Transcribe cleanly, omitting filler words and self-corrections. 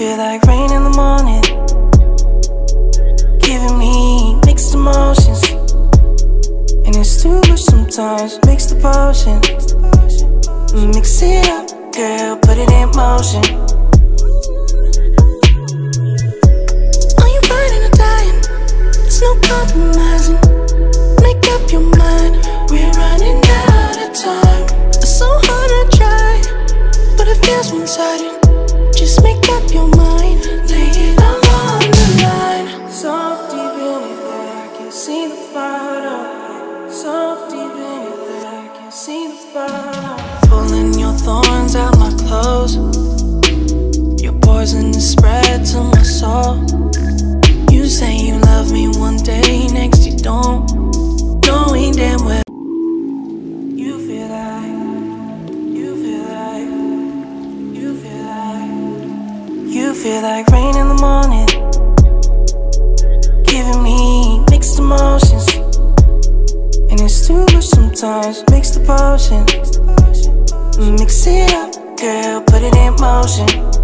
feel like rain in the morning, giving me mixed emotions. And it's too much sometimes, mix the potion. Mix it up, girl, put it in motion. Are you burning or dying? It's no compromising. Make up your mind, we're running out of time. It's so hard to try, but it feels one-sided. Just make up your mind, lay it all on the line. So deep in it that I can see the bottom. So deep in it that I can see the bottom. Pulling your thorns out my clothes, your poison is spread to my soul. You say you love me one day, next you don't. Knowing damn well you feel like rain in the morning, giving me mixed emotions. And it's too much sometimes, mix the potion. Mix it up, girl, put it in motion.